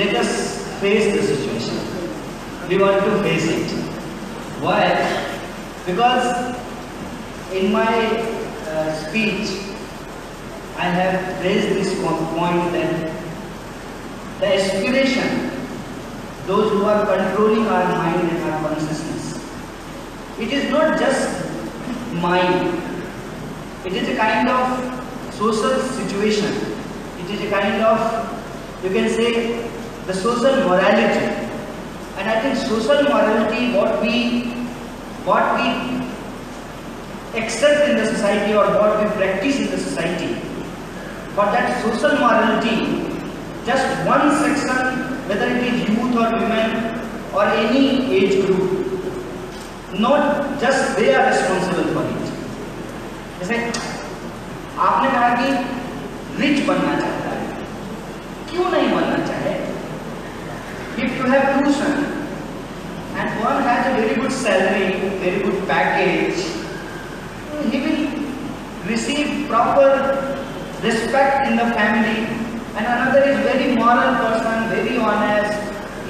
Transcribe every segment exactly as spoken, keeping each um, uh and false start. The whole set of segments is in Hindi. Let us face the situation. We want to face it. Why? Because in my uh, speech, I have raised this point that the aspiration, those who are controlling our mind and our consciousness, it is not just mind. It is a kind of social situation. It is a kind of, you can say, the social morality. And I think social morality, what we, what we accept in the society or what we practice in the society, for that social morality, just one section, whether it is youth or women or any age group, not just they are responsible for it. जैसे आपने कहा कि रिच बनना चाहता है, क्यों नहीं बनना चाहे? If you have tuition and one has a very good salary, very good package, he will receive proper respect in the family. And another is very moral person, very honest,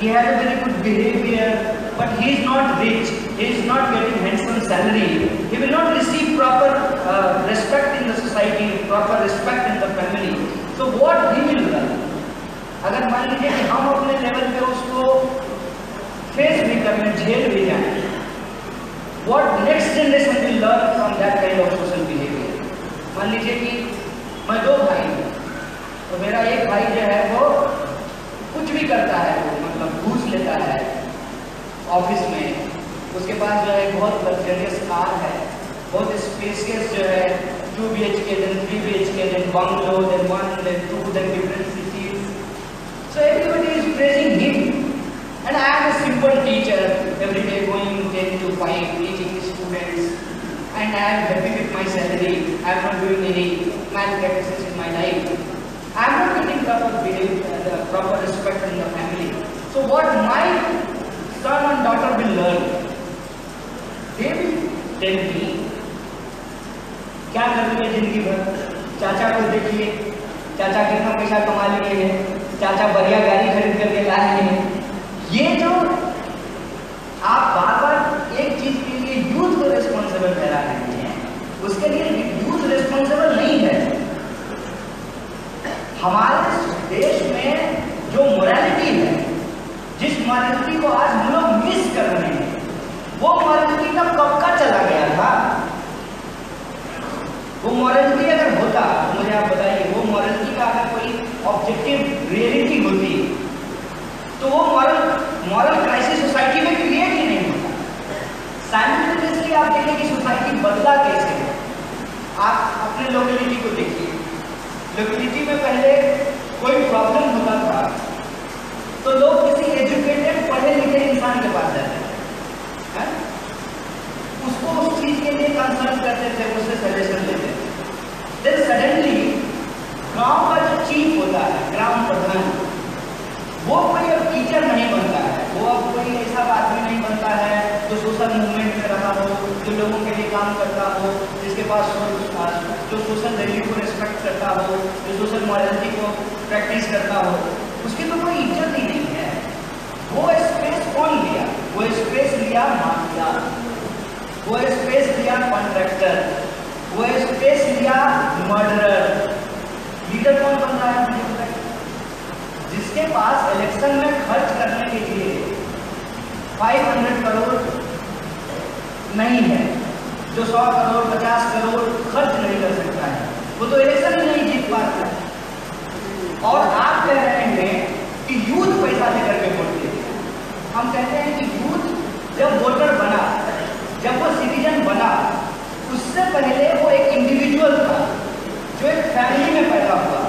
he has a very good behavior, but he is not rich, he is not getting handsome salary, he will not receive proper uh, respect in the society, proper respect in the family. So what he will learn? अगर मान लीजिए कि हम अपने लेवल पे उसको फेस भी करने, झेल भी जाए, what next generation will learn from that kind of social behavior? मान लीजिए कि मैं दो भाई हूँ, तो मेरा एक भाई जो है वो कुछ भी करता है, वो मतलब घूस लेता है ऑफिस में, उसके पास जो है बहुत लग्जरियस कार है, बहुत स्पेशियस जो है two B H K then three B H K then bungalow then one then two then different cities. So everybody is praising him and I am a simple teacher, every day going ten to five teaching students and I am happy with my salary, I am not doing any man practice in my life, I am not getting proper proper respect in the family. So what my son and daughter will learn? They will tell me क्या करेंगे जिंदगी भर. चाचा को देखिए, चाचा कितना पैसा कमा लिए हैं, चाचा बढ़िया गाड़ी खरीद करके लाए हैं. ये जो आप बार बार एक चीज के लिए यूथ को रेस्पॉन्सिबल ठहरा रहे हैं, उसके लिए यूथ रेस्पॉन्सिबल नहीं है. हमारे देश में जो मोरालिटी है, जिस मोरालिटी को आज हम लोग मिस कर रहे हैं, वो मॉरलिटी का कब का चला गया था. वो मॉरलिटी अगर होता तो मुझे आप बताइए, वो मॉरलिटी का अगर कोई ऑब्जेक्टिव रियलिटी होती तो वो मॉरल मॉरल क्राइसिस सोसाइटी में क्रिएट ही नहीं होता. साइमल्टेनियसली आप देखिए कि सोसाइटी बदला कैसे है. आप अपने लोकेलिटी को देखिए, लोकेलिटी में पहले कोई प्रॉब्लम होता था तो लोग किसी एजुकेटेड पढ़े लिखे इंसान के पास जाते, उसको उस चीज के लिए कंसल्ट करते थे, उससे सजेशन लेते थे. देन सडनली गांव का जो चीफ होता है, ग्राम प्रधान, वो कोई अब टीचर नहीं बनता है, वो अब कोई ऐसा आदमी नहीं बनता है जो सोशल मूवमेंट में रहा हो, जो लोगों के लिए काम करता हो, जिसके पास जो सोशल वैल्यू को रेस्पेक्ट करता हो, जो सोशल मॉरलिटी को प्रैक्टिस करता हो, उसकी तो कोई इज्जत ही नहीं है. वो स्पेस कौन लिया? वो स्पेस लिया माफिया, वो स्पेस लिया कॉन्ट्रैक्टर, वो स्पेस लिया मर्डरर. लीडर कौन बन रहा है? जिसके पास इलेक्शन में खर्च करने के लिए पाँच सौ करोड़ नहीं है, जो सौ करोड़ पचास करोड़ खर्च नहीं कर सकता है, वो तो इलेक्शन ही नहीं जीत पाता. और आप कह रहे हैं कि यूथ पैसा लेकर के वोट दे. हम कहते हैं कि यूथ जब वोटर बना, जब वो सिटीजन बना, उससे पहले वो एक इंडिविजुअल था जो एक फैमिली में पैदा हुआ,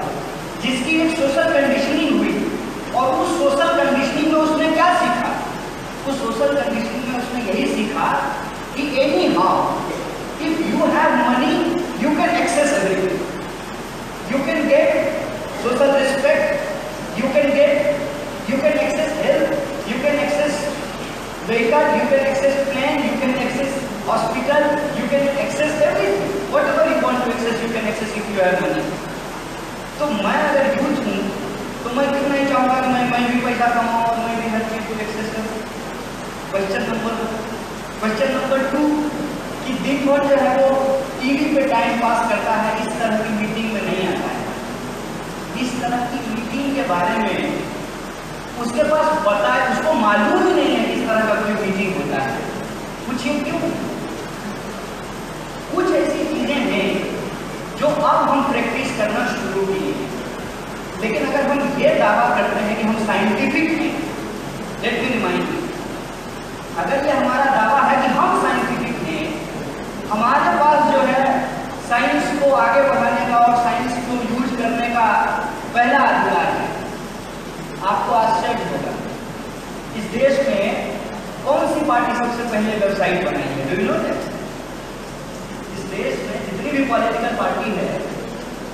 जिसकी एक सोशल कंडीशनिंग हुई, और उस सोशल कंडीशनिंग में उसने क्या सीखा? उस सोशल कंडीशनिंग में उसने यही सीखा कि anyhow if you have money you can access everything, you can get social respect, you can get you can access health, you can access vehicle, you can access plane, you can access hospital, you can access everything. Whatever you want to access, you can access if you have money. तो मैं अगर यूथ हूँ तो मैं क्यों नहीं चाहूँगा कि मैं मैं भी पैसा question number question number two कि दिन भर जो है वो टीवी पे टाइम पास करता है, इस तरह की मीटिंग में नहीं आता है। इस तरह की मीटिंग के बारे में उसके पास पता है, उसको मालूम ही नहीं है इस तरह का कोई मीटिंग होता है। पूछिए क्यों? कुछ ऐसी चीजें हैं जो अब हम प्रैक्टिस करना शुरू किए, लेकिन अगर हम ये दावा करते हैं कि हम साइंटिफिक हैं, लेट मी रिमाइंड यू, अगर ये हमारा दावा है कि हम साइंटिफिक हैं, हमारे पास जो है साइंस को आगे बढ़ाने का और साइंस को यूज करने का पहला अधिकार है। आपको आश्चर्य होगा इस देश में कौन सी पार्टी सबसे पहले वेबसाइट बनाई है, डू यू नो दैट? इस देश में जितनी भी पॉलिटिकल पार्टी है,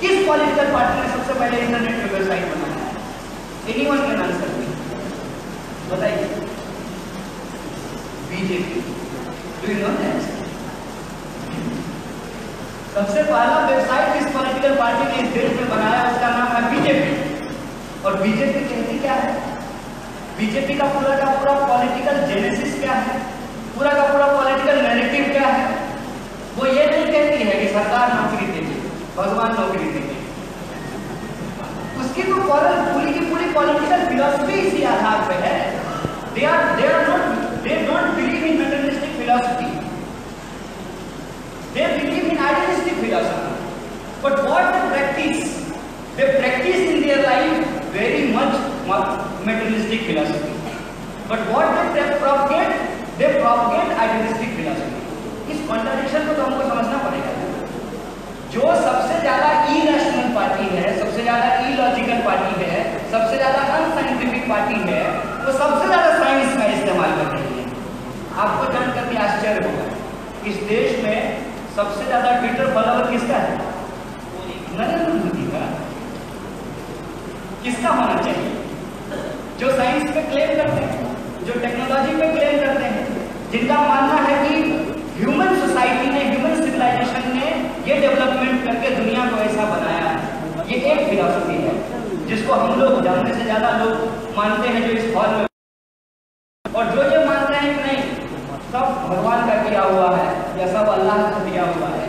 किस पॉलिटिकल पार्टी ने सबसे पहले इंटरनेट पे वेबसाइट बनाया है? एनीवन कैन आंसर मी, बताइए। BJP. Do you know that? सबसे पहला वेबसाइट किस पॉलिटिकल पार्टी ने इस देश में बनाया, उसका नाम है बीजेपी। और बीजेपी कहती क्या है? बीजेपी का पूरा का पूरा पॉलिटिकल जेनेसिस क्या है, पूरा का पूरा पॉलिटिकल नैरेटिव क्या है? वो ये नहीं कहती है कि सरकार नौकरी देती, भगवान नौकरी देंगे। उसकी तो पूरी की पूरी पॉलिटिकल फिलॉसफी इसी आधार पे है। They are they are not they don't believe in materialistic philosophy, they believe in idealistic philosophy. But what they practice, they practice in their life very much materialistic philosophy, but what they propagate, they propagate idealistic philosophy. इस कॉन्ट्रडिक्शन को तो हमको समझना पड़ेगा। जो सबसे ज्यादा इरेशनल पार्टी है, सबसे ज्यादा इलॉजिकल पार्टी है, सबसे ज्यादा अनसाइंटिफिक पार्टी है, वो सबसे ज्यादा साइंस का इस्तेमाल कर रही है। आपको जानकर भी आश्चर्य होगा, इस देश में सबसे ज्यादा ट्विटर फॉलोवर किसका है? नरेंद्र मोदी का। किसका होना चाहिए? जो साइंस पे क्लेम करते हैं, जो टेक्नोलॉजी पे क्लेम करते हैं, जिनका मानना है कि ह्यूमन सोसाइटी ने, ह्यूमन सिविलाइजेशन ने ये डेवलपमेंट करके दुनिया को ऐसा बनाया है। ये एक फिलॉसफी है जिसको हम लोग जानने से ज्यादा लोग मानते हैं जो इस हॉल में, और जो ये मानते हैं कि नहीं सब भगवान का किया हुआ है या सब अल्लाह का दिया हुआ है,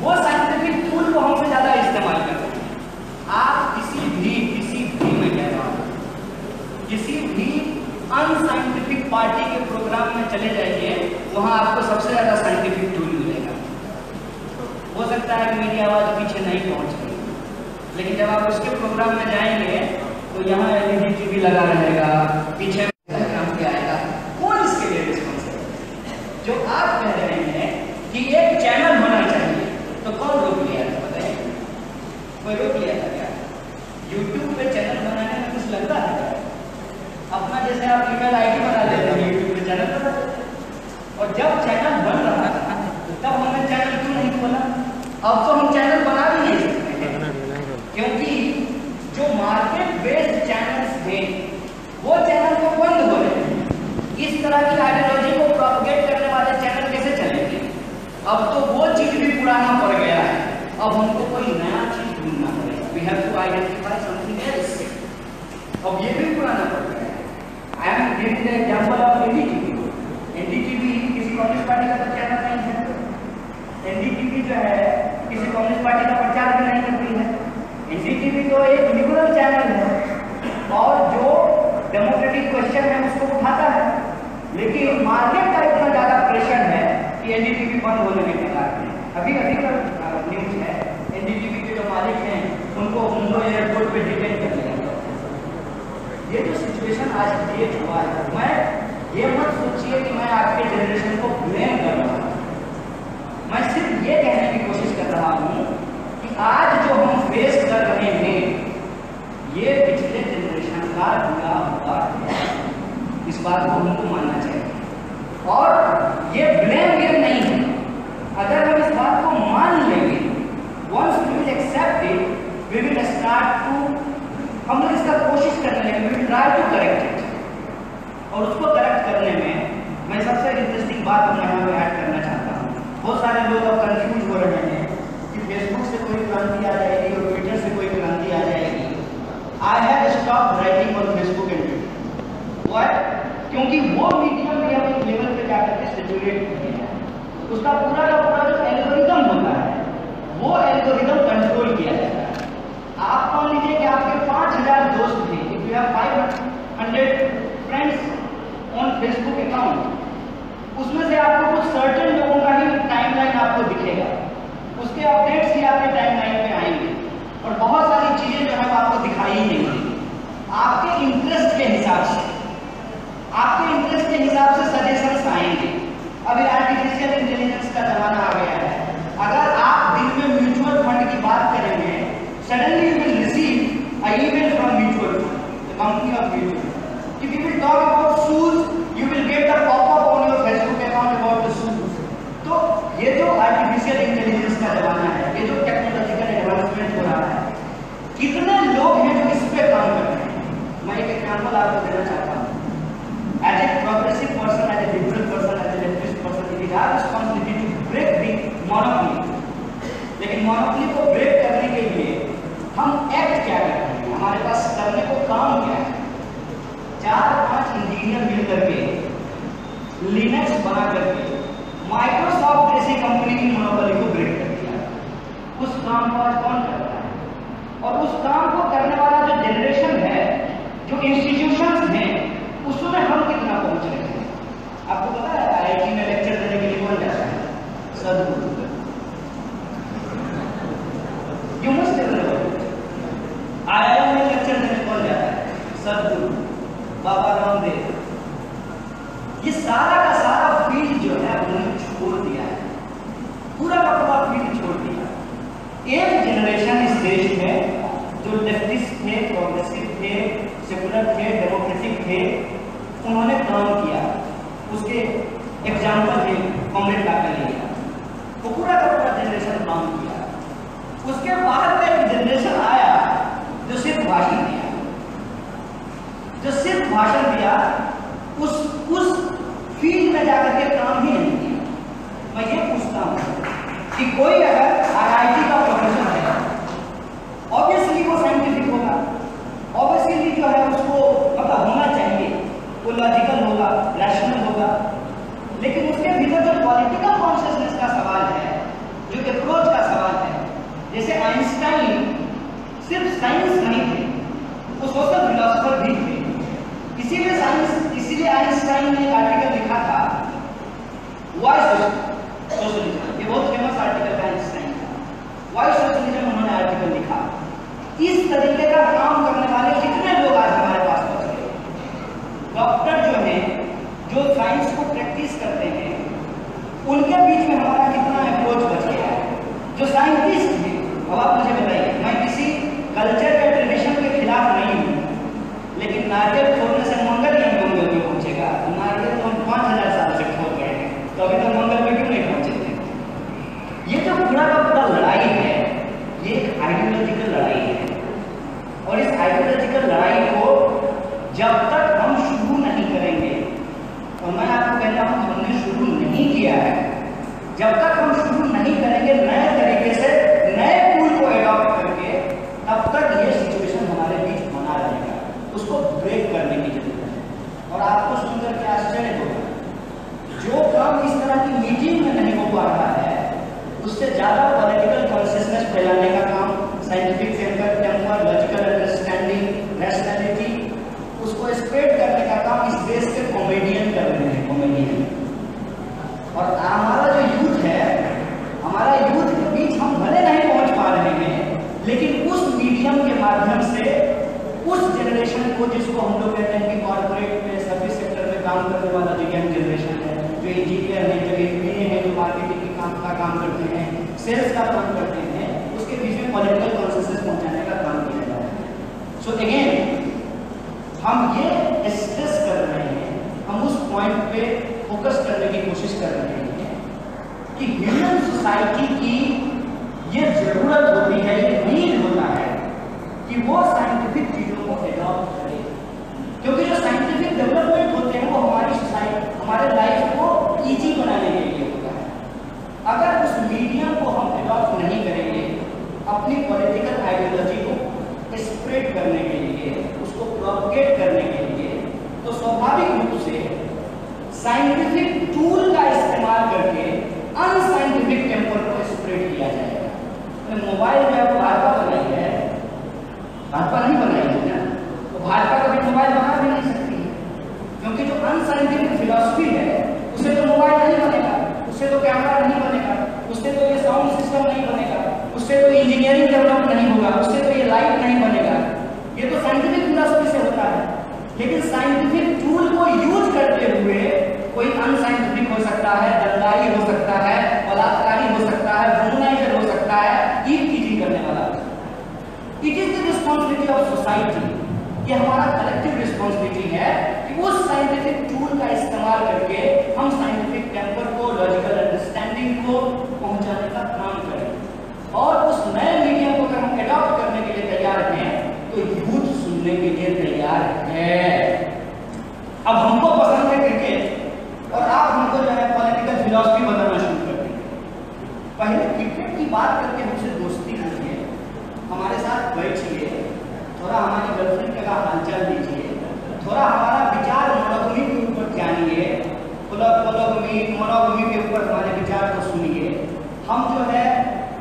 वो साइंटिफिक टूल को हमसे ज्यादा इस्तेमाल करते हैं। आप किसी भी किसी भी मैं कह रहा हूँ किसी भी अनसाइंटिफिक पार्टी के प्रोग्राम में चले जाइए, वहाँ आपको सबसे ज्यादा साइंटिफिक टूल मिलेगा। हो सकता है कि मेरी आवाज पीछे नहीं पहुंच रही, लेकिन जब आप उसके प्रोग्राम में जाएंगे तो यहाँ एनडीटीवी लगा रहेगा, पीछे काम के आएगा। कौन इसके लिए रिस्पॉन्सिबल? जो आप कह रहे हैं कि एक चैनल होना चाहिए, तो कौन रोक लिया था? बताइए, कोई रोक लिया था क्या? यूट्यूब पे चैनल बनाने में कुछ लगता है? अपना जैसे आप ईमेल आई डी बना लेते हैं, यूट्यूब पे चैनल बना लेते हैं। और जब चैनल बन रहा था तब हमने चैनल क्यों नहीं खोला? अब तो हम चैनल बना भी नहीं सकते, क्योंकि जो मार्केट बेस्ड चैनल्स हैं वो चैनल को बंद हो रहे हैं। इस तरह की आइडियोलॉजी को प्रोपगेट करने वाले चैनल कैसे चलेंगे? अब तो वो चीज भी पुराना पड़ गया है, अब हमको कोई नया चीज ढूंढना पड़ेगा। We have to identify something else. अब ये भी पुराना पड़ गया है। I am giving the example of NDTV. NDTV किसी कांग्रेस पार्टी का चैनल नहीं है। एनडीटीवी जो है किसी कांग्रेस पार्टी का प्रचार भी नहीं करती है। एनडीटीवी तो एक लिबरल चैनल है और जो डेमोक्रेटिक क्वेश्चन है उसको उठाता है, लेकिन मार्केट का इतना ज्यादा प्रेशर है कि एनडीटीवी बंद होने के कगार पे। अभी अभी का न्यूज है, एनडीटीवी के जो मालिक हैं उनको मुंबई एयरपोर्ट पे डिटेन कर दिया। ये जो सिचुएशन आज क्रिएट हुआ है, मैं ये मत सोचिए कि मैं आपके जनरेशन को ब्लेम कर रहा हूँ, मैं सिर्फ ये कहने की कोशिश कर रहा हूं कि आज जो हम फेस कर रहे हैं ये पिछले जनरेशन का बुरा हुआ है। इस बात को हमको मानना चाहिए और ये ब्लेम गेम नहीं है। अगर हम इस बात को मान लेंगे, once we will accept it, we will start to, हम लोग इसका कोशिश करने लगे, we will try to correct it. और उसको करेक्ट करने में मैं सबसे इंटरेस्टिंग बात अपने यहाँ पे ऐड करना चाहता हूँ। बहुत सारे लोग अब कंफ्यूज हो रहे हैं कि फेसबुक से कोई क्रांति आ जाएगी और ट्विटर से कोई क्रांति आ जाएगी। I have stop writing on Facebook and Twitter, क्योंकि वो मीडियम कैलकुलेट होती है, उसका पूरा का पूरा जो एल्गोरिदम होता है वो एल्गोरिदम कंट्रोल किया जाता है। आप मान लीजिए कि आपके पाँच हजार दोस्त थे, if you have five hundred friends on Facebook account, उसमें से आपको कुछ सर्टेन लोगों का ही टाइम लाइन आपको दिखेगा, उसके अपडेट्स ही आपके टाइम लाइन में आएंगे और बहुत सारी चीजें जो है आपको दिखाई नहीं देंगी। आपके इंटरेस्ट के हिसाब से आपके इंटरेस्ट के हिसाब से सजेशंस आएंगे। अभी आर्टिफिशियल इंटेलिजेंस का जमाना आ गया है, अगर आप दिन में म्यूचुअल फंड की बात करेंगे, suddenly you will receive a email from mutual fund, the company of mutual fund. If you will talk about shoes, you will get a popup on your Facebook account about the shoes. तो ये जो आर्टिफिशियल इंटेलिजेंस का जमाना है, ये जो टेक्नोलॉजिकल एडवांसमेंट हो रहा है, कितने लोग हैं जो इस पे काम कर रहे हैं? मैं एक एग्जाम्पल आपको देना चाहता हूँ। As a progressive person, as a liberal person, as a leftist person, it is our responsibility to break the monopoly. लेकिन मोनोपोली को ब्रेक करने के लिए हम एक्ट क्या कर रहे हैं, हमारे पास करने को काम क्या है? चार पांच इंजीनियर मिल करके लिनक्स बना करके माइक्रोसॉफ्ट जैसी कंपनी की मोनोपोली को ब्रेक कर दिया। उस काम को आज कौन कर रहा है? और उस काम को करने वाला जो जनरेशन है, जो इंस्टीट्यूशंस हैं, उसमें हम कितना पहुंच रहे हैं? आपको पता है आई आई टी में लेक्चर देने के लिए कौन जाता है? Sadhguru. You must remember, IIM में लेक्चर देने कौन जाता है? सदगुरु, बाबा रामदेव। ये सारा का सारा फील्ड जो है उन्होंने छोड़ दिया है, पूरा का पूरा फील्ड छोड़ दिया। एक जनरेशन इस देश में जो लेफ्टिस्ट थे, प्रोग्रेसिव थे, सेकुलर थे, डेमोक्रेटिक थे, उन्होंने काम किया। उसके एग्जाम्पल थे कॉमरेड काकलिया, वो पूरा का पूरा जनरेशन काम किया। उसके बाद एक जनरेशन आया जो सिर्फ भाषण दिया, जो सिर्फ भाषण दिया, उस उस फील्ड में जाकर के काम ही नहीं किया। मैं ये पूछता हूँ कि कोई अगर आई आई टी का प्रोफेसर है, ऑब्वियसली वो साइंटिफिक होगा, ऑब्वियसली जो है उसको मतलब होना चाहिए, वो लॉजिकल होगा, रैशनल होगा। लेकिन उसके भीतर जो पॉलिटिकल कॉन्शियसनेस का सवाल है, जो अप्रोच का सवाल है, जैसे आइंस्टाइन सिर्फ साइंस नहीं थे, वो सोशल फिलोसफर भी थे। इसीलिए साइंस इसीलिए आइंस्टाइन ने एक आर्टिकल लिखा था, वाई सोशलिज्म, ये बहुत फेमस आर्टिकल था आइंस्टाइन का, वाई सोशलिज्म, उन्होंने आर्टिकल लिखा। इस तरीके का काम करने वाले कितने लोग आज हमारे पास बच गए? डॉक्टर जो हैं, जो साइंस को प्रैक्टिस करते हैं, उनके बीच में हमारा कितना अप्रोच बच गया है? जो साइंटिस्ट हैं, अब आप मुझे बताइए, मैं किसी कल्चर या ट्रेडिशन के खिलाफ नहीं हूँ, लेकिन नारियल छोड़ने से मंगल ही मंगल में पहुंचेगा। नारियल तो हम पाँच हजार साल से छोड़ गए हैं, तो अभी तक मंगल में क्यों नहीं पहुंचे थे? ये जो पूरा का पूरा लड़ाई है, ये एक आइडियोलॉजिकल लड़ाई है, और इस आइडियोलॉजिकल लड़ाई को जब तक हम शुरू नहीं करेंगे, और मैं आपको कहता हूँ हमने शुरू नहीं किया है, जब तक हम शुरू नहीं करेंगे नए तरीके से, नए टूल को एडॉप्ट करके, तब तक ये सिचुएशन हमारे बीच बना रहेगा। उसको ब्रेक करने की जरूरत है। और आपको सुनकर क्या आश्चर्य होगा, जो काम इस तरह की मीटिंग में नहीं हो पा रहा है, उससे ज्यादा पॉलिटिकल कॉन्शियसनेस फैलाने का काम, scientific framework, temper, logical understanding, rationality, उसको स्प्रेड करने का काम इस देश के कॉमेडियन कर रहे हैं, कॉमेडियन। और हमारा जो यूथ है, हमारा यूथ के बीच हम भले नहीं पहुंच पा रहे हैं, लेकिन उस मीडियम के माध्यम से उस जनरेशन को, जिसको हम लोग कहते हैं कि कॉर्पोरेट में, सर्विस सेक्टर में काम करने वाला जो यंग जनरेशन है, जो इंजीनियर है, जो एमबीए है, जो मार्केटिंग के काम का काम करते हैं, सेल्स का काम करते हैं, उसके बीच में पॉलिटिकल कॉन्सेंसस पहुंचाने का काम किया जा रहा है। सो अगेन हम ये स्ट्रेस कर रहे हैं, हम उस पॉइंट पे फोकस करने की कोशिश कर रहे हैं कि ह्यूमन सोसाइटी की ये जरूरत होती है, ये नीड होता है कि वो साइंटिफिक चीज़ों को एडॉप्ट करें, क्योंकि जो साइंटिफिक डेवलपमेंट होते हैं वो हमारी सोसाइटी, हमारे लाइफ को इजी बनाने के लिए होता है। अगर उस मीडियम को हम एडॉप्ट नहीं करेंगे अपनी पॉलिटिकल आइडियोलॉजी को स्प्रेड करने के लिए, उसको प्रोपगेट करने के लिए, तो स्वाभाविक रूप से साइंटिफिक टूल का इस्तेमाल करके अनसाइंटिफिक टेम्पर को स्प्रेड किया जाएगा। तो मोबाइल में भाजपा बनाई है, भाजपा नहीं बनाई है ना, तो भाजपा कभी मोबाइल बना भी नहीं सकती है, क्योंकि जो अनसाइंटिफिक फिलॉसफी है उसे तो मोबाइल नहीं बनेगा, उससे तो कैमरा नहीं बनेगा, उससे तो ये साउंड सिस्टम नहीं बनेगा, उससे तो इंजीनियरिंग डेवलप नहीं होगा, उससे तो ये लाइट नहीं बनेगा। ये तो साइंटिफिक फिलॉसफी से होता है, लेकिन साइंटिफिक टूल को यूज करते हुए कोई अनसाइंटिफिक हो सकता है, दंगाई हो सकता है, बलात्कारी हो सकता है, वुमनाइजर हो सकता है, ईट कीजिंग करने वाला। It is the responsibility of society, ये हमारा कलेक्टिव रिस्पॉन्सिबिलिटी है कि उस साइंटिफिक टूल का इस्तेमाल करके हम साइंटिफिक टेम्पर को, लॉजिकल अंडरस्टैंडिंग को पहुंचाने का काम करें। और उस नए मीडिया को अगर हम एडॉप्ट करने के लिए तैयार हैं तो यूथ सुनने के लिए तैयार है। अब हमको पसंद है क्रिकेट और आप हमको जो है पॉलिटिकल फिलॉसफी बनाना शुरू कर देंगे। पहले क्रिकेट की बात करके हमसे दोस्ती कीजिए, हमारे साथ बैठिए, थोड़ा हमारी गर्लफ्रेंड का हालचाल लीजिए, थोड़ा हमारा विचार मोनोगमी के ऊपर जानिए, मोनोगमी मोनोगमी के ऊपर हमारे विचार को सुनिए। हम जो है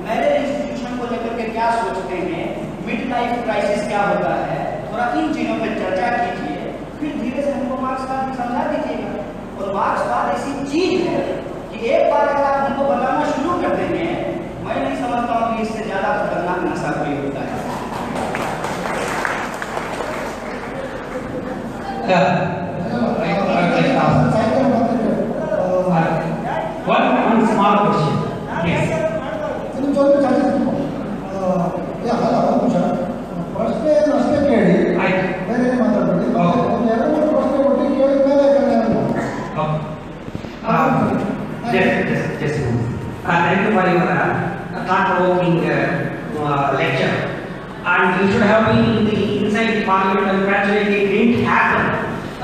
मैरिज इंस्टीट्यूशन को लेकर के क्या सोचते हैं, मिड लाइफ क्राइसिस क्या होता है, थोड़ा इन चीज़ों पर चर्चा कीजिए, फिर धीरे से हमको मार्क्सवाद समझा दीजिएगा। और मार्क्सवाद ऐसी चीज है कि एक बार अगर आप हमको बनाना शुरू कर देंगे, मैं नहीं समझता हूँ कि इससे ज्यादा खतरनाक नशा कोई होता है। Yes, yes, yes. Uh, thank you for your uh, thought-provoking uh, lecture. And you should have been in the inside the parliament, and gradually it didn't happen.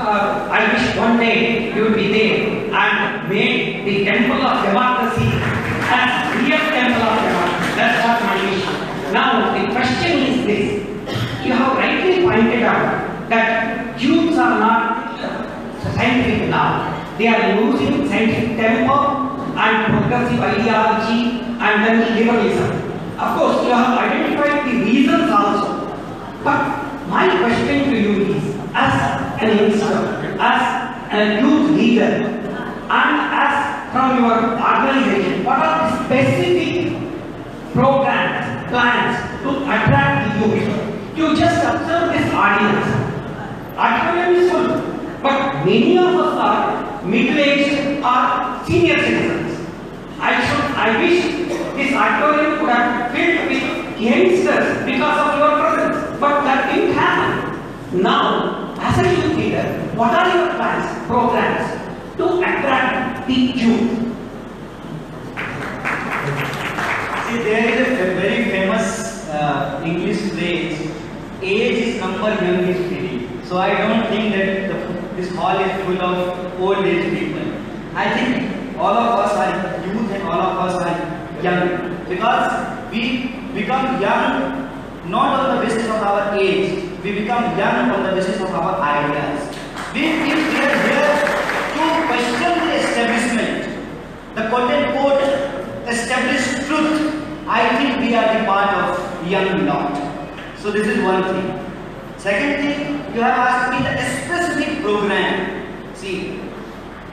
Uh, I wish one day you would be there and made the temple of democracy as real temple of democracy. That's what my wish. Now the question is this: you have rightly pointed out that youths are not scientific now. They are using scientific temper and progressive ideology and then liberalism. Of course, you have identified the reasons also. But my question to you is, as an youngster, as a youth leader, and as from your organization, what are the specific programs, plans to attract the youth? You just observe this audience. Audience is full, but many of us are middle-aged or senior citizens. I should, I wish this auditorium could have filled with youngsters because of your presence, but that didn't happen. Now, as a youth leader, what are your plans, programs to attract the youth? See, there is a very famous uh, English phrase: "Age is number, young is pity." So I don't think that the this hall is full of old age people. I think all of us are youth and all of us are young, because we become young not on the basis of our age, we become young on the basis of our ideas. We, if we are here to question the establishment, the quote-unquote established truth, I think we are the part of young lot. So this is one thing. Second thing, you have asked me the specific program. See,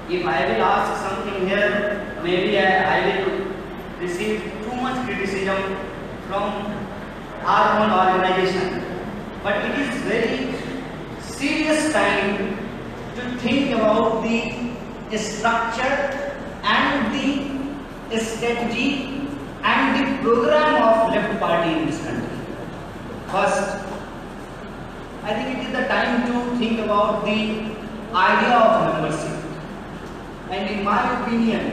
if I will ask something here, maybe I, I will receive too much criticism from our own organization. But it is very serious time to think about the structure and the strategy and the program of left party in this country. First, I think it is the time to think about the idea of membership. And in my opinion,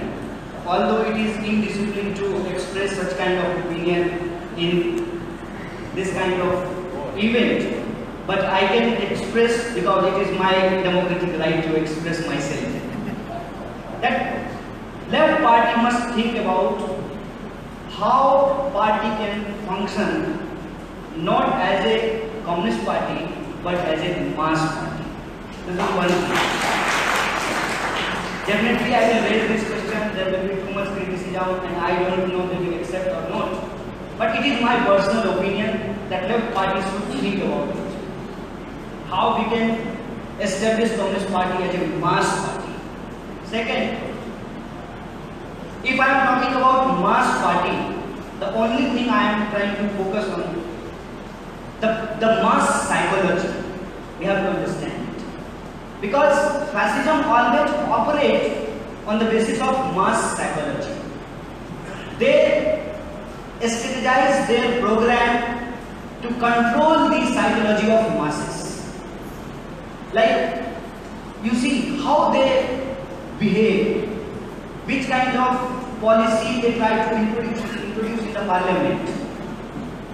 although it is indiscipline to express such kind of opinion in this kind of event, but I can express because it is my democratic right to express myself. That left party must think about how party can function not as a communist party, but as a mass party. This is one thing. Definitely I will raise this question, there will be too much criticism and I don't know they will accept or not. But it is my personal opinion that left party should think about it. How we can establish Congress party as a mass party. Second, if I am talking about mass party, the only thing I am trying to focus on, the, the mass psychology, we have to understand. Because fascism always operates on the basis of mass psychology. They strategize their program to control the psychology of masses. Like, you see how they behave, which kind of policy they try to introduce, introduce in the parliament.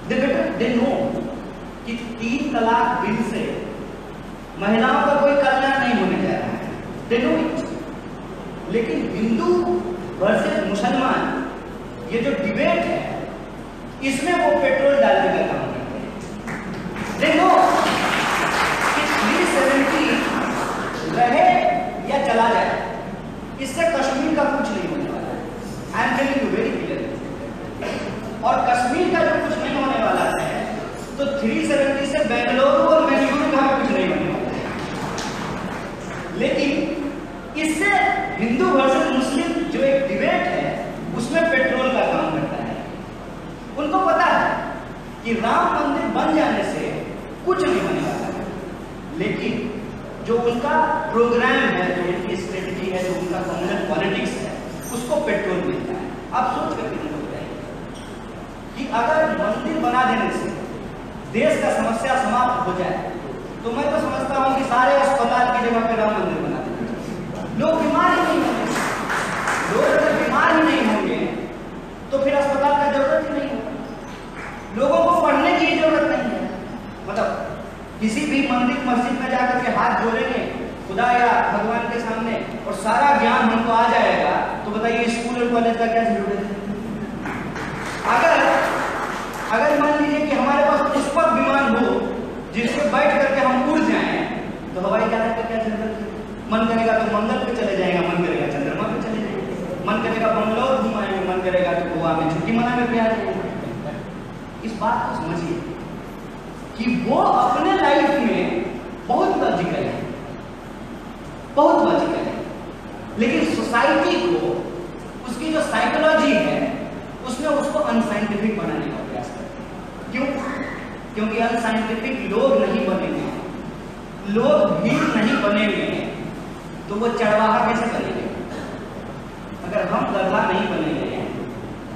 They better, they know that तीन तलाक बिल से महिलाओं का कोई कल्याण नहीं होने जा रहा है, they know it. लेकिन हिंदू वर्सेस मुसलमान ये जो डिबेट है, इसमें वो पेट्रोल डालने का काम करते हैं. They know कि three seventy रहे या चला जाए, इससे कश्मीर का कुछ नहीं होने वाला है. I am telling you very clearly. और कश्मीर का जो कुछ नहीं होने वाला है, तो three seventy से बेंगलुरु और मैंगलोर का कुछ नहीं होने वाला है. लेकिन इससे हिंदू वर्सेस मुस्लिम जो एक डिबेट है, उसमें पेट्रोल का काम करता है. उनको पता है कि राम मंदिर बन जाने से कुछ नहीं होने वाला है. लेकिन जो उनका प्रोग्राम है, जो उनकी स्ट्रेटजी है, जो उनका कम्युनल पॉलिटिक्स है, उसको पेट्रोल मिलता है. आप सोच कर कितने लोग बताइए कि अगर मंदिर बना देने से देश का समस्या समाप्त हो जाए, तो मैं तो समझता हूं कि सारे अस्पताल की जगह पर राम मंदिर बना देंगे. लोग बीमार ही नहीं होंगे. लोग अगर बीमार ही नहीं होंगे तो फिर अस्पताल का जरूरत ही नहीं होगी. लोगों को पढ़ने की जरूरत नहीं है. मतलब किसी भी मंदिर मस्जिद में जाकर के हाथ जोड़ेंगे खुदा या भगवान के सामने और सारा ज्ञान हमको आ जाएगा, तो बताइए स्कूल और कॉलेज का क्या जरूरत है. अगर अगर मान लीजिए कि हमारे पास उस पर विमान हो जिसमें बैठ करके हम उड़ जाएं, तो हवाई जहाज का क्या जरूरत है. मन करेगा तो मंगल पे चले जाएगा, मन करेगा चंद्रमा पे चले जाएंगे, मन करेगा बंगलोर घुमाएंगे, मन करेगा तो गोवा में छुट्टी मनाने पे आ जाएंगे. इस बात को समझिए कि वो अपने लाइफ में बहुत लॉजिकल है, बहुत लॉजिकल है, लेकिन सोसाइटी को उसकी जो साइकोलॉजी है उसमें उसको अनसाइंटिफिक बनाने का. क्यों? क्योंकि अनसाइंटिफिक लोग नहीं बनेंगे, लोग भीड़ नहीं बनेंगे, तो वो चढ़वाहा कैसे बनेंगे. अगर हम गधा नहीं बनेंगे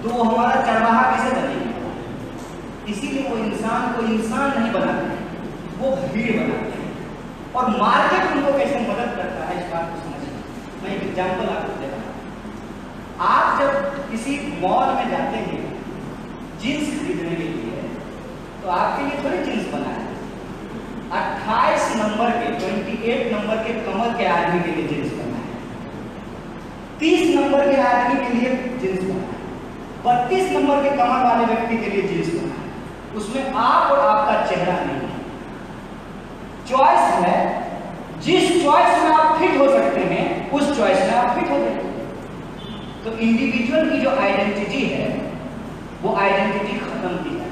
तो वो हमारा चढ़वाहा कैसे बनेंगे. इसीलिए वो इंसान को इंसान नहीं बनाते, वो भीड़ बनाते हैं. और मार्केट उनको कैसे मदद करता है, इस बात को समझिए. मैं एक एग्जाम्पल आपको दे रहा हूँ. आप जब किसी मॉल में जाते हैं जींस खरीदने के लिए, तो आपके लिए थोड़ी जींस बना है. अट्ठाईस नंबर के अट्ठाईस नंबर के कमर के आदमी के लिए जींस बना है, तीस नंबर के आदमी के लिए जींस बना है, बत्तीस नंबर के कमर वाले व्यक्ति के लिए जींस बना है. उसमें आप और आपका चेहरा नहीं है. चॉइस है, जिस चॉइस में आप फिट हो सकते हैं उस चॉइस में आप फिट हो सकते हैं. तो इंडिविजुअल की जो आइडेंटिटी है वो आइडेंटिटी खत्म की जाती है.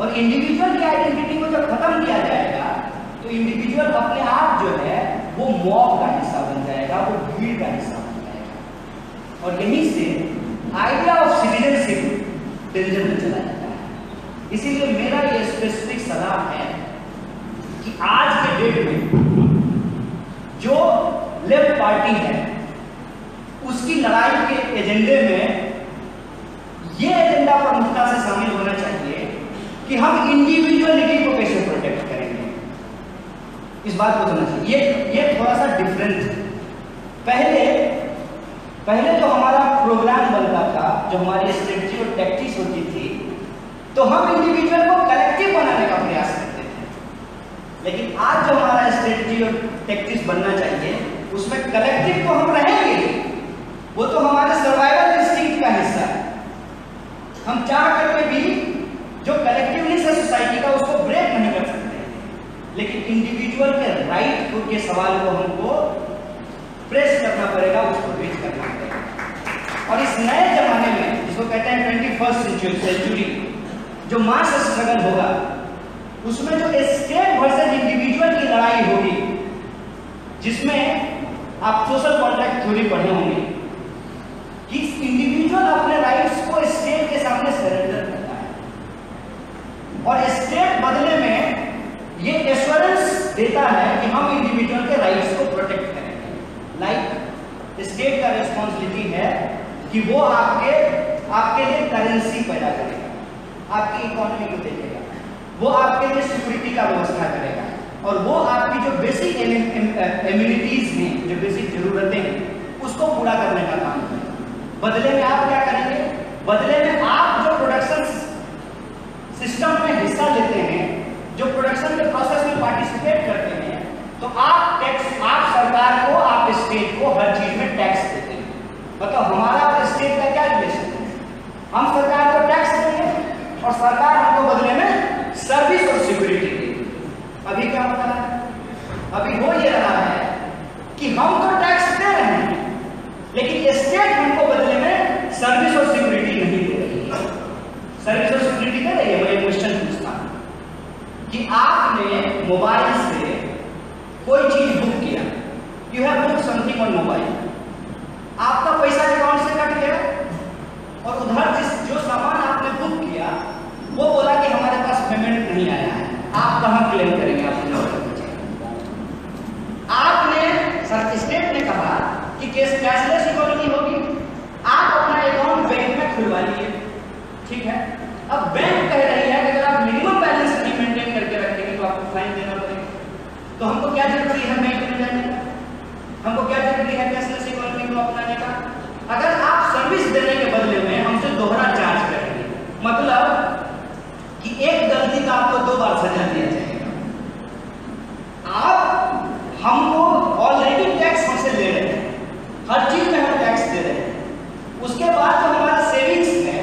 और इंडिविजुअल की आइडेंटिटी को जब खत्म किया जाएगा तो इंडिविजुअल अपने आप जो है वो मॉब का हिस्सा बन जाएगा, वो भीड़ का हिस्सा बन जाएगा. और यहीं से आइडिया ऑफ सिटीजनशिप डेंजर में चला जाता है. इसीलिए मेरा ये स्पेसिफिक सलाह है कि आज के डेट में जो लेफ्ट पार्टी है उसकी लड़ाई के एजेंडे में ये एजेंडा प्रमुखता से शामिल होना चाहिए कि हम इंडिविजुअलिटी को कैसे प्रोटेक्ट करेंगे. इस बात को समझिए, ये ये थोड़ा सा डिफरेंट है. पहले पहले तो हमारा प्रोग्राम बनता था, जो हमारी स्ट्रेटजी और टैक्टिक्स होती थी, तो हम इंडिविजुअल को कलेक्टिव बनाने का प्रयास करते थे. लेकिन आज जो हमारा स्ट्रेटजी और टैक्टिक्स बनना चाहिए उसमें कलेक्टिव तो हम रहेंगे, वो तो हमारे सर्वाइवल इंस्टिंक्ट का हिस्सा है. हम चाह करके भी जो कलेक्टिवनेस है सोसाइटी का उसको ब्रेक नहीं कर सकते, लेकिन इंडिविजुअल के राइट के सवाल को हमको प्रेस करना पड़ेगा, उसको रीड करना पड़ेगा। और इस नए जमाने में जिसको कहते हैं ट्वेंटी फर्स्ट सेंचुरी, जो मास स्ट्रगल होगा उसमें जो स्टेट वर्सेज इंडिविजुअल की लड़ाई होगी, जिसमें आप सोशल कॉन्ट्रैक्ट थ्योरी पढ़े होंगे कि इंडिविजुअल अपने राइट्स को स्टेट के सामने सरेंडर करता है और स्टेट बदले में ये एश्योरेंस देता है कि हम इंडिविजुअल के राइट्स को प्रोटेक्ट करेंगे। लाइक स्टेट का रिस्पॉन्सिबिलिटी है कि वो आपके आपके लिए करेंसी पैदा करेगा, आपकी इकोनॉमी को देखेगा, वो आपके लिए सिक्योरिटी का व्यवस्था करेगा और वो आपकी जो बेसिक एम्यूनिटीज हैं, जो बेसिक जरूरतें हैं, उसको पूरा करने का काम करेगा। बदले में आप क्या करेंगे? बदले में आप जो प्रोडक्शन सिस्टम में हिस्सा लेते हैं, जो प्रोडक्शन के प्रोसेस में पार्टिसिपेट करते हैं, तो आप टैक्स, आप सरकार को, आप स्टेट को हर चीज में टैक्स देते हैं। बताओ हमारा और स्टेट का क्या रिलेशन है? हम सरकार को टैक्स देंगे और सरकार हमको बदले में सर्विस और सिक्योरिटी देगी। अभी क्या हो रहा है? अभी हो ये रहा है कि हम तो टैक्स दे रहे हैं लेकिन स्टेट हमको बदले में सर्विस और सिक्योरिटी नहीं दे रही है। सर्विस और सिक्योरिटी दे रही है। मैं क्वेश्चन पूछता हूँ कि आपने मोबाइल से कोई चीज बुक किया, you have book something on mobile, आपका पैसा अकाउंट से कट गया और उधर जिस जो सामान आपने बुक किया वो बोला कि हमारे पास पेमेंट नहीं आया है, आप कहाँ क्लेम करेंगे? आपने सर स्टेट ने कहा कि कैशलेस इकोनॉमी होगी, आप अपना अकाउंट बैंक में खुलवा लीजिए, ठीक है। अब बैंक कह रही है कि अगर आप मिनिमम बैलेंस मेंटेन करके रखेंगे तो आपको फाइन देना पड़ेगा, तो हमको क्या जरूरी है बैंक में जाने का? हमको क्या जरूरी है कैशलेस इकोनॉमी को अपनाने का? अगर आप सर्विस देने के बदले में हमसे दोहरा चार्ज करेंगे, मतलब कि एक गलती का आपको दो बार सजा दिया जाएगा। आप हमको ऑलरेडी टैक्स हमसे ले रहे हैं, हर चीज में हम टैक्स दे रहे हैं, उसके बाद जो हमारा सेविंग्स है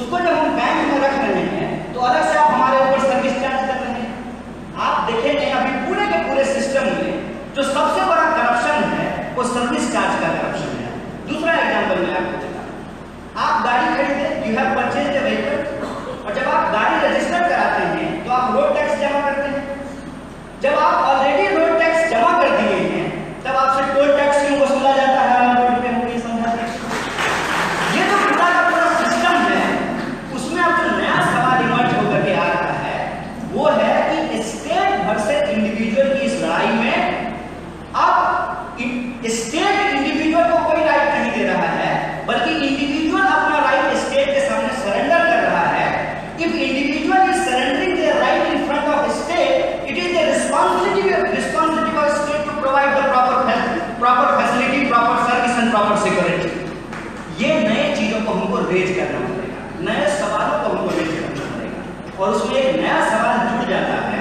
उसको जब हम बैंक में रख रहे हैं तो अलग से आप हमारे ऊपर सर्विस चार्ज कर रहे हैं। आप देखेंगे अभी पूरे के पूरे सिस्टम में जो सबसे बड़ा करप्शन है वो सर्विस चार्ज का करप्शन है। दूसरा एग्जांपल मैं आपको देता हूं, आप गाड़ी खरीदे, you have purchase the vehicle, और जब आप गाड़ी रजिस्टर कराते हैं तो आप रोड टैक्स जमा करते हैं। जब आप ऑलरेडी रोड टैक्स जमा कर दिए हैं तब आपसे टोल टैक्स क्यों वसूला जाता है? रोड पे होंगे समझा रहे। ये जो पूरा का पूरा सिस्टम है उसमें आप जो नया सवाल इमर्ज होकर के आ रहा है वो है कि स्टेट वर्सेस इंडिविजुअल की इस लड़ाई में अब स्टेट इंडिविजुअल को कोई राइट नहीं दे रहा है, बल्कि इंडिविजुअल अपना राइट स्टेट के सामने सरेंडर कर रहा है। If individual is surrendering their right in front of state, it is the responsibility responsibility of state to provide the proper proper facility, proper service and proper security. ये नए चीजों को हमको रेज करना पड़ेगा, नए सवालों को हमको रेज करना पड़ेगा और उसमें एक नया सवाल जुड़ जाता है,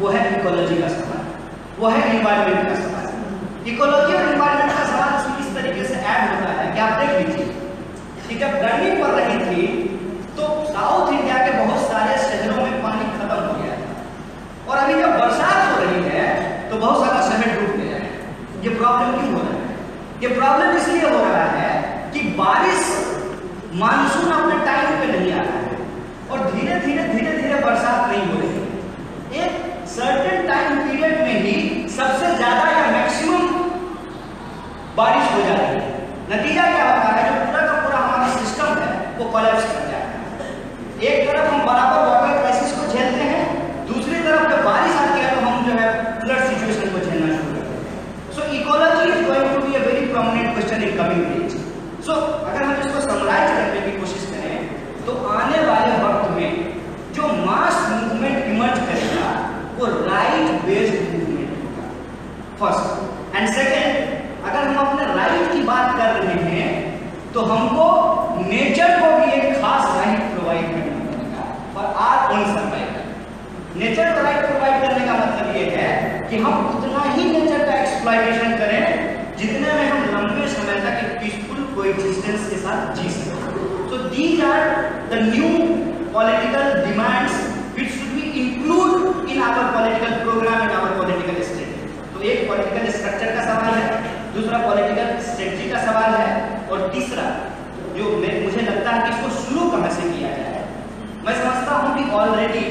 वो है इकोलॉजी का सवाल, वो है एनवायरमेंट का सवाल। इकोलॉजी और एनवायरमेंट का सवाल उसमें इस तरीके से ऐड होता है कि आप देख लीजिए कि जब गर्मी पड़ रही थी तो साउथ इंडिया के बहुत सारे शहरों में पानी खत्म हो गया था और अभी जब बरसात हो रही है तो बहुत सारा शहर डूब गया है। ये प्रॉब्लम क्यों हो रहा है? ये प्रॉब्लम इसलिए हो रहा है कि बारिश, मानसून अपने टाइम पे नहीं आ रहा है और धीरे धीरे धीरे धीरे बरसात नहीं हो रही है। एक सर्टेन टाइम पीरियड में ही सबसे ज्यादा या मैक्सिमम बारिश हो जाती है। नतीजा क्या होता है? जो पूरा का पूरा हमारा सिस्टम है वो कोलैप्स कर जाता है। एक तरफ हम बराबर वाटर क्राइसिस को झेलते हैं, दूसरी तरफ जब बारिश आती है तो हम जो है फ्लड सिचुएशन को झेलना शुरू करते हैं। So ecology is going to be a very prominent question in coming days. So अगर हम इसको समराइज करने की कोशिश करें तो आने वाले वक्त में जो मास मूवमेंट इमर्ज करेगा वो राइट बेस्ड मूवमेंट होगा फर्स्ट एंड सेकेंड। अगर हम अपने राइट की बात कर रहे हैं तो हमको नेचर को भी एक खास राइट प्रोवाइड करना पड़ेगा और आर ओन सर्वाइवल। नेचर को राइट प्रोवाइड करने का मतलब ये है कि हम उतना ही नेचर का एक्सप्लॉयटेशन करें जितने में हम लंबे समय तक एक पीसफुल कोएग्जिस्टेंस के साथ जी सकें। So these are the new political demands which should be included in our political program and our political strategy. तो एक political structure का सवाल है, दूसरा पॉलिटिकल स्ट्रेटजी का सवाल है, और तीसरा जो मुझे लगता है कि इसको शुरू कहाँ से किया जाए। मैं समझता हूँ कि ऑलरेडी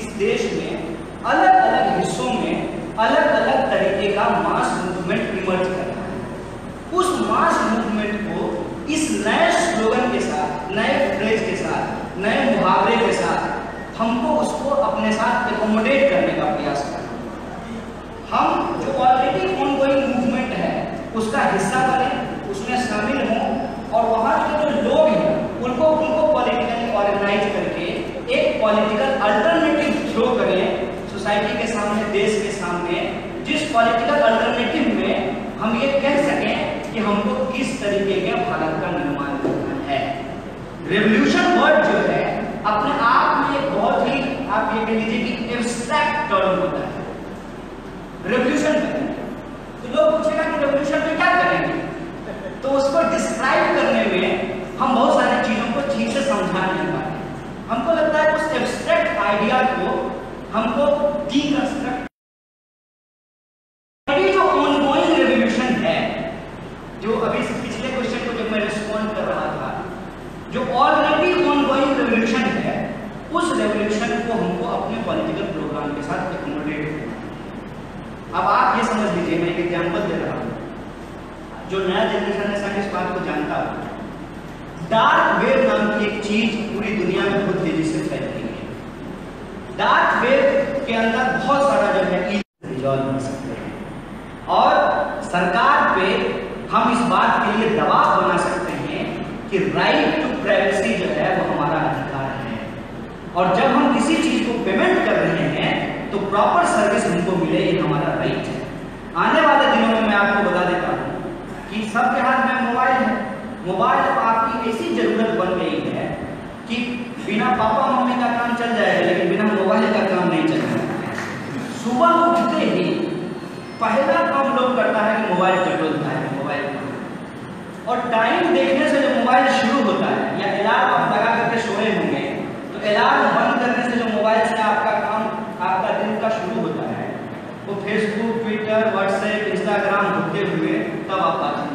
इस देश में अलग अलग हिस्सों में अलग अलग तरीके का मास मूवमेंट इमर्ज कर रहा है। उस मास मूवमेंट को इस नए स्लोगन के साथ, नए फ्रेज के साथ, नए मुहावरे के साथ हमको उसको अपने साथ एकोमोडेट करने का प्रयास करना। हम जो ऑलरेडी ऑनगोइंग मूवमेंट है उसका हिस्सा बने, उसमें शामिल हों, और वहाँ के जो लोग हैं उनको उनको पॉलिटिकली ऑर्गेनाइज करके एक पॉलिटिकल अल्टरनेटिव शो करें सोसाइटी के सामने, देश के सामने, जिस पॉलिटिकल अल्टरनेटिव में हम ये कह सकें कि हमको किस तरीके के भारत का निर्माण करना है। रेवोल्यूशन वर्ड जो है अपने आप में बहुत ही, आप ये कह लीजिए कि एब्स्ट्रैक्ट टर्म होता है। रेवोल्यूशन करेंगे तो लोग पूछेगा कि रेवोल्यूशन में क्या करेंगे, तो उसको डिस्क्राइब करने में हम बहुत सारी चीज़ों को ठीक से समझा नहीं पाते। हमको लगता है उस एब्स्ट्रैक्ट आइडिया को हमको डीकंस्ट्रक्ट, जो ऑनगोइंग रेवोल्यूशन है, जो अभी पिछले क्वेश्चन को जब मैं रिस्पॉन्ड कर रहा था, जो ऑलरेडी ऑनगोइंग रेवोल्यूशन है, उस रेवोल्यूशन को हमको अपने पॉलिटिकल प्रोग्राम के साथ एकोमोडेट करना। अब आप ये समझ लीजिए, मैं एक एग्जाम्पल दे रहा हूँ, जो नया जनरेशन है शायद इस बात को जानता हो, डार्क वेव नाम की एक चीज पूरी दुनिया में बहुत तेजी से फैल रही है। डार्क वेव के अंदर बहुत सारा जो है रिजॉल्व कर सकते हैं, और सरकार पे हम इस बात के लिए दबाव बना सकते हैं कि राइट टू प्राइवेसी जो है वो हमारा अधिकार है, और जब हम किसी चीज को पेमेंट कर रहे हैं तो प्रॉपर सर्विस हमको मिले, ये हमारा राइट है। आने वाले दिनों में मैं आपको बता देता हूँ कि सबके हाथ में मोबाइल है। मोबाइल तो आपकी ऐसी जरूरत बन गई है कि बिना पापा मम्मी का काम चल जाएगा, लेकिन बिना मोबाइल का काम नहीं चल जाएगा। सुबह उठते ही पहला काम लोग करता है कि मोबाइल चटोलता है, मोबाइल, और टाइम देखने से जो मोबाइल शुरू होता है, या अलार्म आप लगा करके सोए होंगे तो अलार्म बंद करने से जो मोबाइल से आपका काम, आपका दिन का शुरू होता है, वो तो फेसबुक, ट्विटर, व्हाट्सएप, इंस्टाग्राम होते हुए तब आप बात।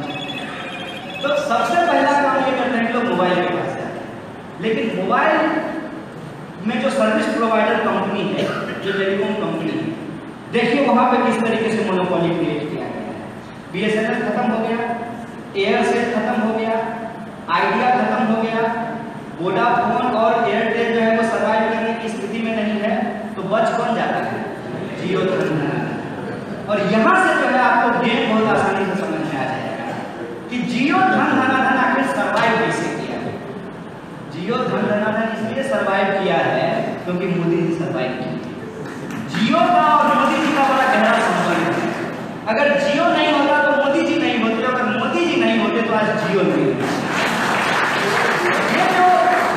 तो सबसे पहला काम ये करते हैं लोग मोबाइल के पास जाते हैं, लेकिन मोबाइल में जो सर्विस प्रोवाइडर कंपनी है, जो टेलीकॉम कंपनी है, देखिए वहाँ पे किस तरीके से मोनोपोली क्रिएट किया गया है। बी एस एन एल खत्म हो गया, एयरसेल खत्म हो गया, आइडिया खत्म हो गया, वोडाफोन और एयरटेल जो है वो सर्वाइव करने की स्थिति में नहीं है, तो बच कौन जाता है? जियो जाता है। और यहाँ से जो है आपको गेम बहुत आसानी से समझ में आ जाएगा कि जियो धन धनाधन आखिर सर्वाइव कैसे किया है। जियो धन धनाधन इसलिए सर्वाइव किया है क्योंकि मोदी जी सर्वाइव किया। जियो का और मोदी जी का बड़ा गहरा संबंध है। अगर जियो नहीं होता तो मोदी जी नहीं होते, अगर मोदी जी नहीं होते तो आज जियो नहीं होते। ये जो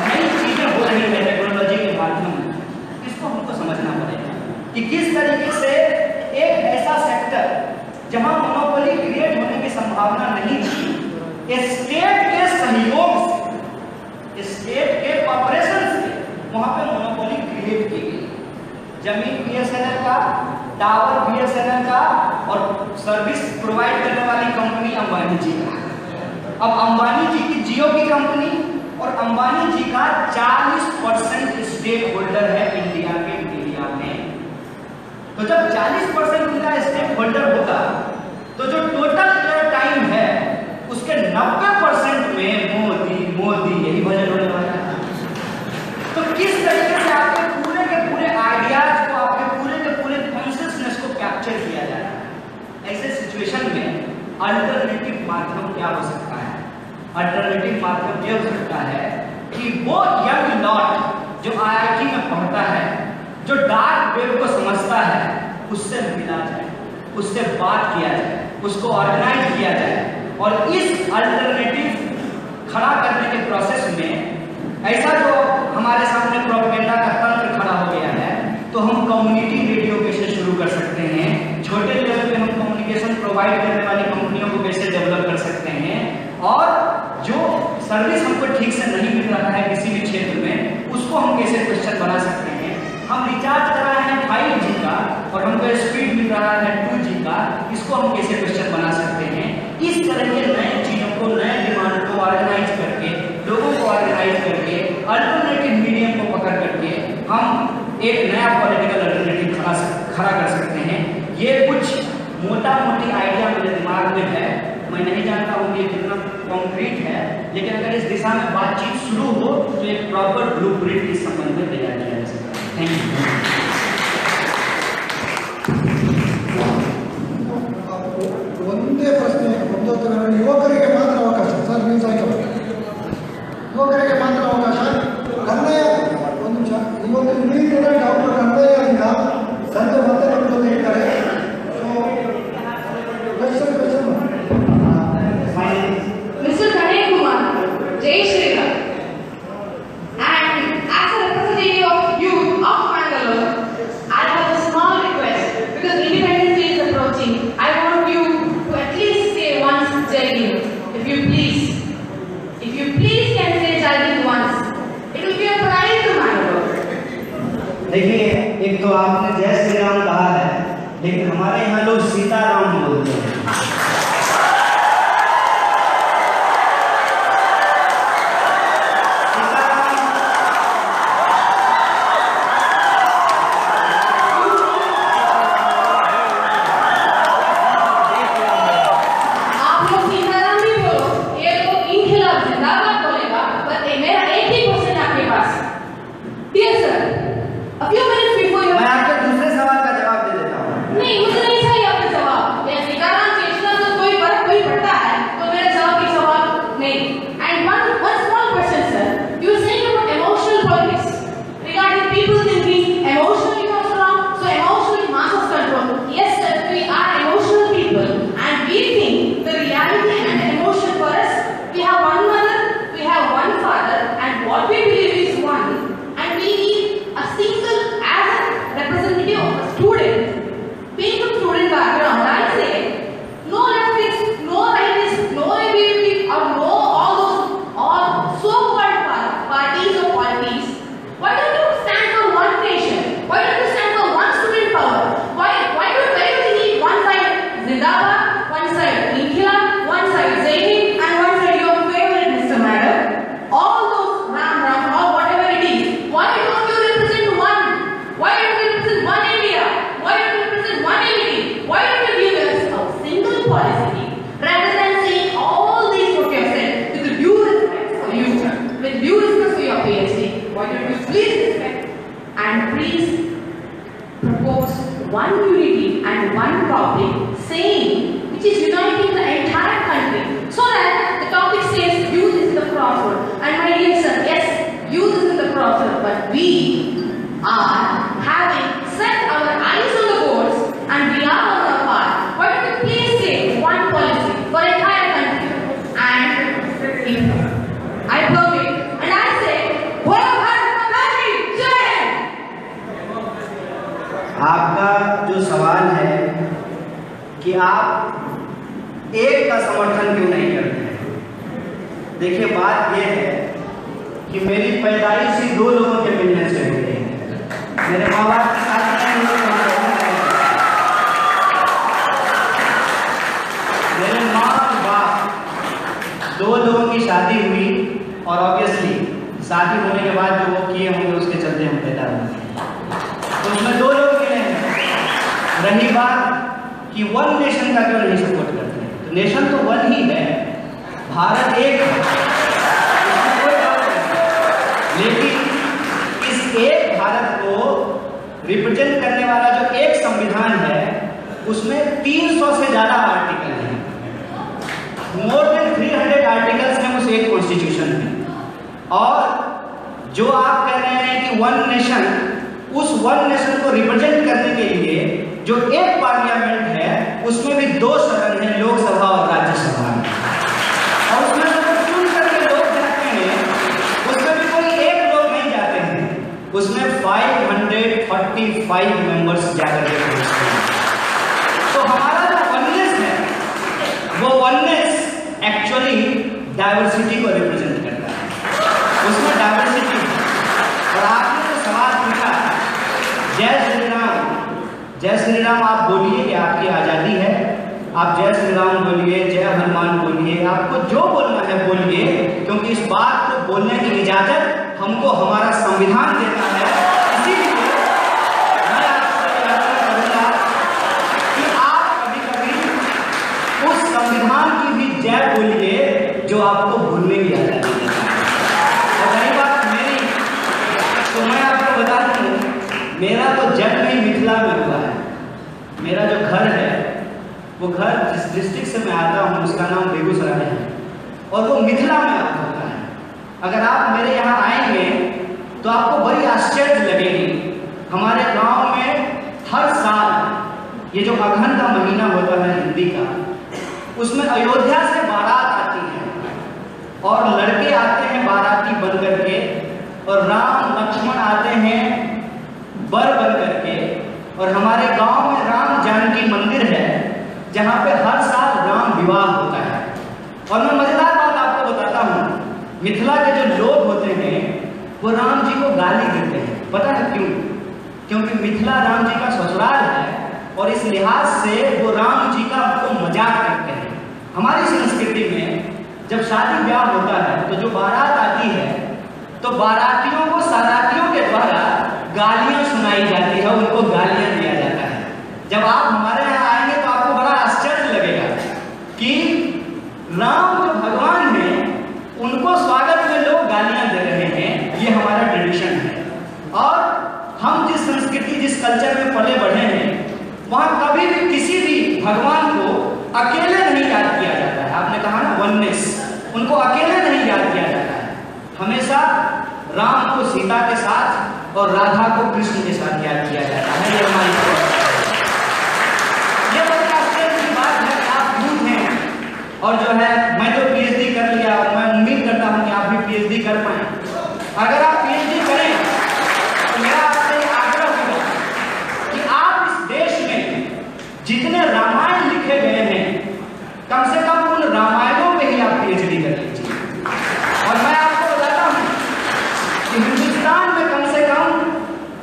नई चीजें हो रही है टेक्नोलॉजी के माध्यम, इसको हमको समझना पड़ेगा कि किस तरीके से एक ऐसा सेक्टर जहां मोनोपोली क्रिएट होने की संभावना नहीं थी, स्टेट के सहयोग से, स्टेट के कॉर्पोरेशन से वहां पे मोनोपोली क्रिएट की गई। जमीन बी एस एन एल का, tower BSNL का, और सर्विस प्रोवाइड करने वाली कंपनी अंबानी जी का। अब अंबानी जी की जियो की कंपनी और अंबानी जी का चालीस परसेंट स्टेक होल्डर है इंडिया के मीडिया में। तो जब चालीस परसेंट उनका स्टेक होल्डर होगा तो जो टोटल एयर टाइम है उसके नब्बे परसेंट में मोदी मोदी यही भजन होने वाला है। तो किस तरीके से आपके पूरे के पूरे आइडियाज को, आपके पूरे के पूरे कॉन्शियसनेस को कैप्चर किया जा रहा है। ऐसे सिचुएशन में अल्टरनेटिव माध्यम क्या हो सकता है? अल्टरनेटिव माध्यम ये हो सकता है कि वो यंग लॉट जो आई आई टी में पढ़ता है, जो डार्क वेव को समझता है, उससे मिला जाए, उससे बात किया जाए, उसको ऑर्गेनाइज किया जाए, और इस अल्टरनेटिव खड़ा करने के प्रोसेस में ऐसा जो हमारे सामने प्रोपेगेंडा का तंत्र खड़ा हो गया है, तो हम कम्युनिटी रेडियो कैसे शुरू कर सकते हैं, छोटे लेवल पे हम कम्युनिकेशन प्रोवाइड करने वाली कंपनियों को कैसे डेवलप कर सकते हैं, और जो सर्विस हमको ठीक से नहीं मिल रहा है किसी भी क्षेत्र में, उसको हम कैसे क्वेश्चन बना सकते हैं। हम रिचार्ज कर रहे हैं फाइव जी का और हमको स्पीड मिल रहा है टू जी का, इसको हम कैसे क्वेश्चन बना सकते हैं। एक नया पॉलिटिकल अल्टरनेटिव खड़ा खड़ा कर सकते हैं। ये कुछ मोटा मोटी आइडिया मेरे दिमाग में है, मैं नहीं जानता हूँ कि कितना कॉन्क्रीट है, लेकिन अगर इस दिशा में बातचीत शुरू हो तो एक प्रॉपर ब्लूप्रिंट इस संबंध में तैयार किया जा सकता है। Thank you. युवक बोलने की इजाजत हमको हमारा संविधान देता है। इसीलिए क्या बोलिए जो आपको बोलने की आदत है। और रही बात मेरी, तो मैं आपको बता दूं, मेरा तो जन्म ही मिथिला में हुआ है। मेरा जो घर है वो घर जिस डिस्ट्रिक्ट से मैं आता हूँ उसका नाम बेगूसराय है और वो मिथिला में आता होता है। अगर आप मेरे यहाँ आएंगे तो आपको बड़ी आश्चर्य लगेगी। हमारे गांव में हर साल ये जो अगहन का महीना होता है हिंदी का, उसमें अयोध्या से बारात आती है और लड़के आते हैं बाराती बन करके और राम लक्ष्मण आते हैं बर बन करके। और हमारे गांव में राम जानकी मंदिर है जहां पे हर साल राम विवाह होता है। और मैं मजेदार बात आपको बताता हूँ, मिथिला के जो लोग होते हैं वो राम जी को गाली देते हैं। पता है क्यों? क्योंकि मिथिला राम जी का ससुराल है और इस लिहाज से वो राम जी का उनको मजाक करते हैं। हमारी संस्कृति में जब शादी ब्याह होता है तो जो बारात आती है तो बारातियों को सारातियों के द्वारा गालियां सुनाई जाती है, उनको गालियां दिया जाता है। जब आप हमारे यहाँ आएंगे तो आपको बड़ा आश्चर्य लगेगा कि राम जो भगवान है उनको स्वागत में लोग गालियां दे रहे हैं। ये हमारा ट्रेडिशन है और हम जिस संस्कृति जिस कल्चर में पले बढ़े हैं वहां कभी भी किसी भी भगवान को अकेले नहीं याद किया जाता है। आपने कहा ना वननेस, उनको अकेले नहीं याद किया जाता है। हमेशा राम को सीता के साथ और राधा को कृष्ण के साथ याद किया जाता है। ये हमारी ये बड़ी आश्चर्य की बात है कि आप दूर हैं और जो है मैं तो पीएचडी कर लिया और मैं उम्मीद करता हूँ कि आप भी पीएचडी कर पाए। अगर आप पीएचडी करें तो मेरा जितने रामायण लिखे गए हैं कम से कम उन रामायणों पे ही आप पीएचडी कर लीजिए। और मैं आपको बताता हूँ कि हिंदुस्तान में कम से कम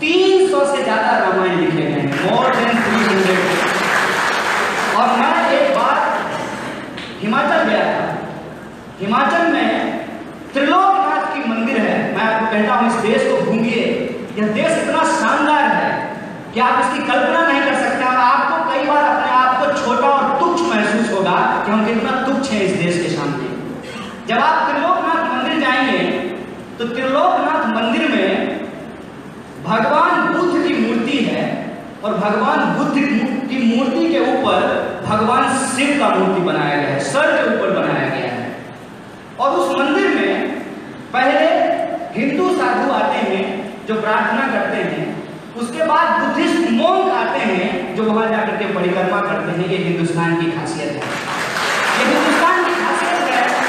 तीन सौ से ज्यादा रामायण लिखे गए हैं, मोर देन थ्री हंड्रेड। और मैं एक बार हिमाचल गया था। हिमाचल में त्रिलोकनाथ की मंदिर है। मैं आपको कहता हूँ इस देश को घूमिए, यह देश इतना शानदार है कि आप इसकी कल्पना नहीं कर सकते। आपको कई बार अपने आप को छोटा और तुच्छ महसूस होगा कि हम कितना तुच्छ हैं इस देश के सामने। जब आप त्रिलोकनाथ मंदिर जाएंगे तो त्रिलोकनाथ मंदिर में भगवान बुद्ध की मूर्ति है और भगवान बुद्ध की मूर्ति के ऊपर भगवान शिव का मूर्ति बनाया गया है, सर के ऊपर बनाया गया है। और उस मंदिर में पहले हिंदू साधु आते हैं जो प्रार्थना करते हैं, उसके बाद बुद्धिस्ट मोंग आते हैं जो वहां जाकर के परिक्रमा करते हैं। ये हिंदुस्तान की खासियत है। ये हिंदुस्तान की खासियत है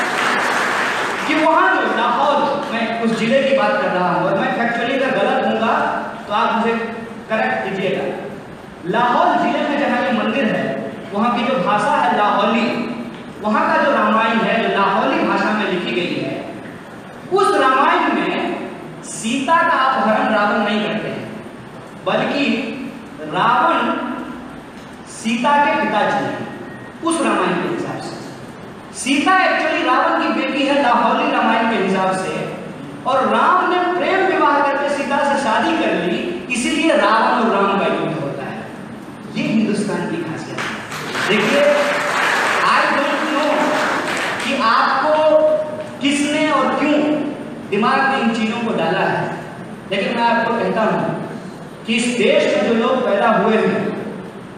कि वहां जो लाहौल, मैं उस जिले की बात कर रहा हूँ और मैं फैक्चुअली अगर गलत हूँगा तो आप मुझे करेक्ट कीजिएगा। लाहौल जिले में जहाँ ये मंदिर है वहाँ की जो भाषा है लाहौली, वहाँ का जो रामायण है जो लाहौली भाषा में लिखी गई है, उस रामायण में सीता का अपहरण रावण नहीं करते हैं बल्कि रावण सीता के पिताजी हैं। उस रामायण के हिसाब से सीता एक्चुअली रावण की बेटी है लाहौली रामायण के हिसाब से, और राम ने प्रेम विवाह करके सीता से शादी कर ली, इसीलिए रावण और राम का युद्ध होता है। ये हिंदुस्तान की खासियत है। देखिए, आई डोंट नो कि आपको किसने और क्यों दिमाग में इन चीजों को डाला है, लेकिन मैं आपको कहता हूं कि इस देश में जो लोग पैदा हुए हैं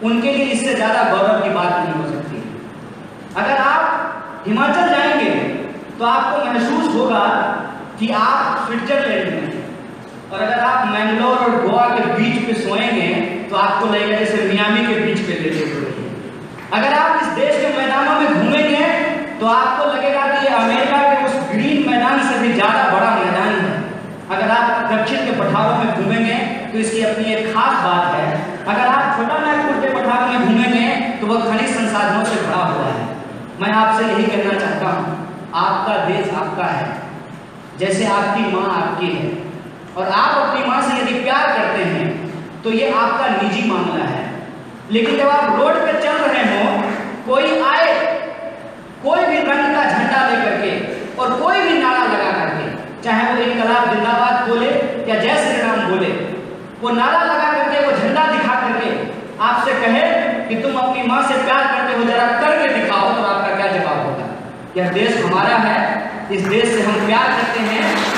उनके लिए इससे ज्यादा गौरव की बात नहीं हो सकती। अगर आप हिमाचल जाएंगे तो आपको महसूस होगा कि आप स्विट्जरलैंड में हैं, और अगर आप मैंगलोर और गोवा के बीच पे सोएंगे तो आपको लगेगा जैसे मियामी के बीच पे लेटे हुए हैं। अगर आप इस देश के मैदानों में घूमेंगे तो आपको लगेगा कि ये अमेरिका के उस ग्रीन मैदान से भी ज्यादा बड़ा मैदान है। अगर आप दक्षिण के पठारों में घूमेंगे तो इसकी अपनी एक खास बात है। अगर आप छोटा नागपुर के पठार में घूमेंगे तो वह खनिज संसाधनों से भरा हुआ है। मैं आपसे यही कहना चाहता हूँ, आपका देश आपका है जैसे आपकी माँ आपकी है, और आप अपनी माँ से यदि प्यार करते हैं तो ये आपका निजी मामला है। लेकिन जब आप रोड पर चल रहे हो, कोई आए कोई भी रंग का झंडा लेकर के और कोई भी नारा लगा करके, चाहे वो इनकलाब जिंदाबाद बोले या जय श्री राम बोले, वो नारा लगा करके वो झंडा दिखा करके आपसे कहे कि तुम अपनी माँ से प्यार करते हो जरा करके दिखाओ, तो आपका क्या जवाब होगा? यह देश हमारा है, इस देश से हम प्यार करते हैं।